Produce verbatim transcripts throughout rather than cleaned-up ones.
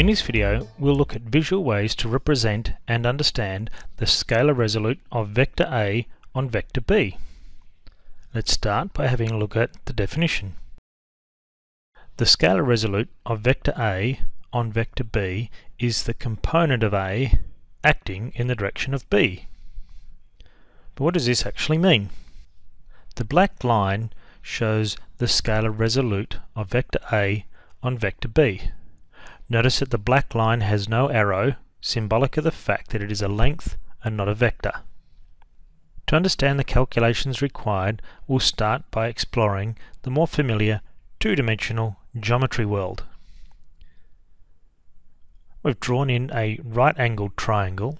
In this video, we'll look at visual ways to represent and understand the scalar resolute of vector A on vector B. Let's start by having a look at the definition. The scalar resolute of vector A on vector B is the component of A acting in the direction of B. But what does this actually mean? The black line shows the scalar resolute of vector A on vector B. Notice that the black line has no arrow, symbolic of the fact that it is a length and not a vector. To understand the calculations required, we'll start by exploring the more familiar two-dimensional geometry world. We've drawn in a right-angled triangle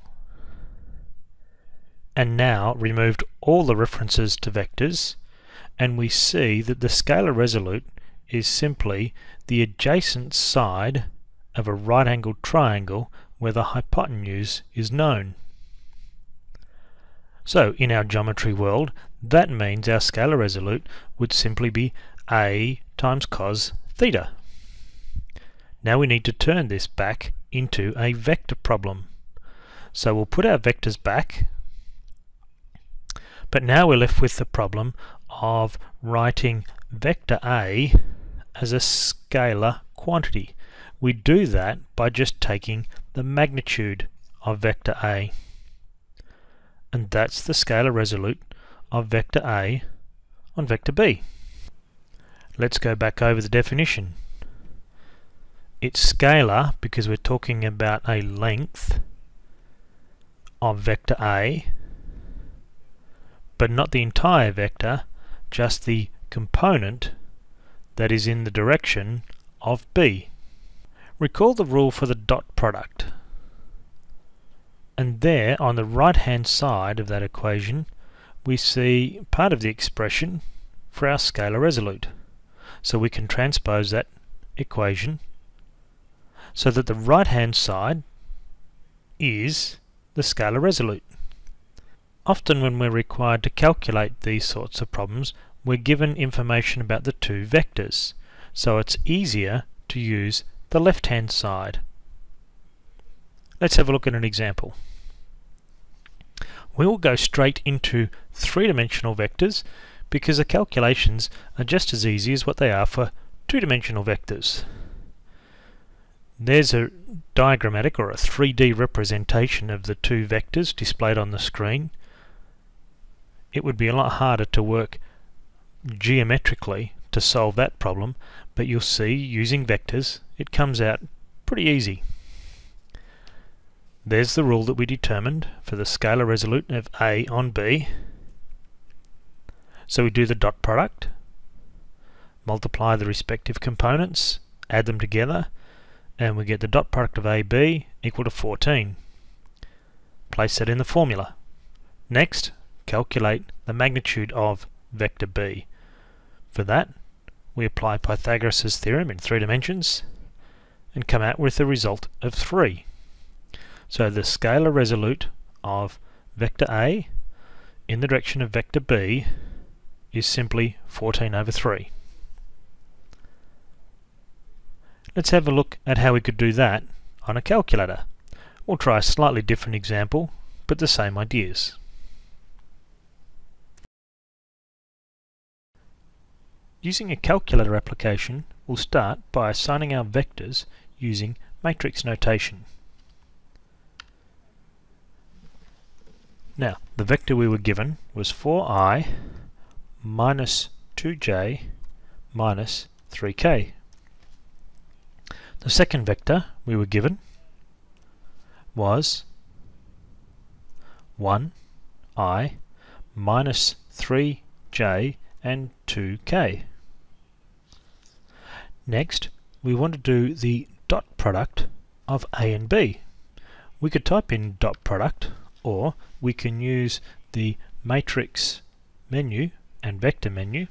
and now removed all the references to vectors, and we see that the scalar resolute is simply the adjacent side of a right-angled triangle where the hypotenuse is known. So in our geometry world, that means our scalar resolute would simply be A times cos theta. Now we need to turn this back into a vector problem. So we'll put our vectors back, but now we're left with the problem of writing vector A as a scalar quantity. We do that by just taking the magnitude of vector A. And that's the scalar resolute of vector A on vector B. Let's go back over the definition. It's scalar because we're talking about a length of vector A, but not the entire vector, just the component that is in the direction of B. Recall the rule for the dot product. And there, on the right-hand side of that equation, we see part of the expression for our scalar resolute. So we can transpose that equation so that the right-hand side is the scalar resolute. Often when we're required to calculate these sorts of problems, we're given information about the two vectors. So it's easier to use the left-hand side. Let's have a look at an example. We will go straight into three-dimensional vectors because the calculations are just as easy as what they are for two-dimensional vectors. There's a diagrammatic or a three D representation of the two vectors displayed on the screen. It would be a lot harder to work geometrically to solve that problem, but you'll see using vectors it comes out pretty easy. There's the rule that we determined for the scalar resolute of A on B. So we do the dot product, multiply the respective components, add them together, and we get the dot product of A B equal to fourteen. Place that in the formula. Next, calculate the magnitude of vector B. For that, we apply Pythagoras' theorem in three dimensions and come out with a result of three. So the scalar resolute of vector A in the direction of vector B is simply fourteen over three. Let's have a look at how we could do that on a calculator. We'll try a slightly different example, but the same ideas. Using a calculator application, we'll start by assigning our vectors using matrix notation. Now, the vector we were given was four i minus two j minus three k. The second vector we were given was one i minus three j and two k. Next, we want to do the dot product of A and B. We could type in dot product, or we can use the matrix menu and vector menu.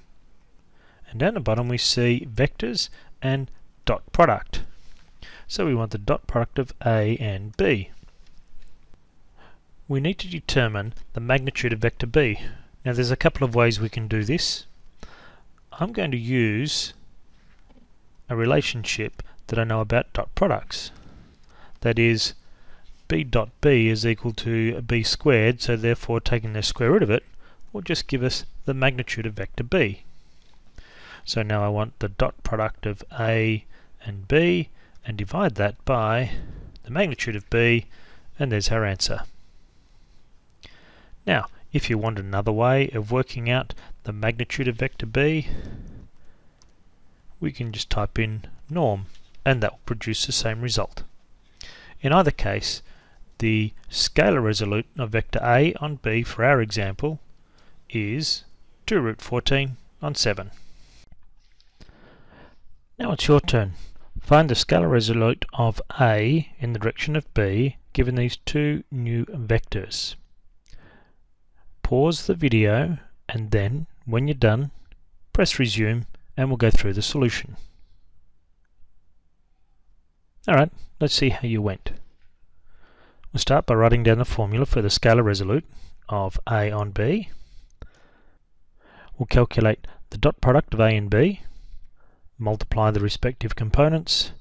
And down the bottom we see vectors and dot product. So we want the dot product of A and B. We need to determine the magnitude of vector B. Now there's a couple of ways we can do this. I'm going to use a relationship that I know about dot products. That is, b dot b is equal to b squared, so therefore taking the square root of it will just give us the magnitude of vector b. So now I want the dot product of a and b and divide that by the magnitude of b, and there's our answer. Now, if you want another way of working out the magnitude of vector b, we can just type in norm, and that will produce the same result. In either case, the scalar resolute of vector a on b for our example is two root fourteen on seven. Now it's your turn. Find the scalar resolute of a in the direction of b given these two new vectors. Pause the video, and then, when you're done, press resume and we'll go through the solution. Alright, let's see how you went. We'll start by writing down the formula for the scalar resolute of a on b. We'll calculate the dot product of a and b, multiply the respective components,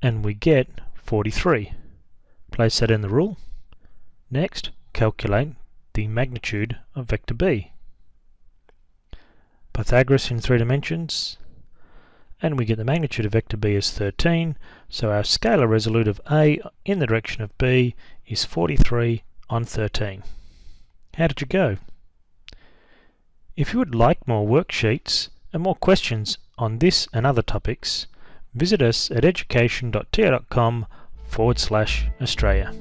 and we get forty-three. Place that in the rule. Next, calculate the magnitude of vector b. Pythagoras in three dimensions, and we get the magnitude of vector b is thirteen, so our scalar resolute of a in the direction of b is forty-three on thirteen. How did you go? If you would like more worksheets and more questions on this and other topics, visit us at education dot t i dot com forward slash Australia.